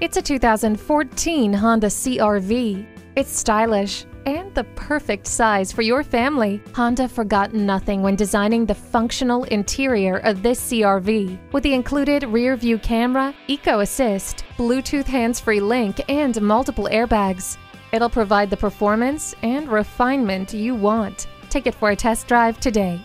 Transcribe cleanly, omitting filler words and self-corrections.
It's a 2014 Honda CR-V. It's stylish and the perfect size for your family. Honda forgot nothing when designing the functional interior of this CR-V with the included rear-view camera, Eco Assist, Bluetooth hands-free link, and multiple airbags. It'll provide the performance and refinement you want. Take it for a test drive today.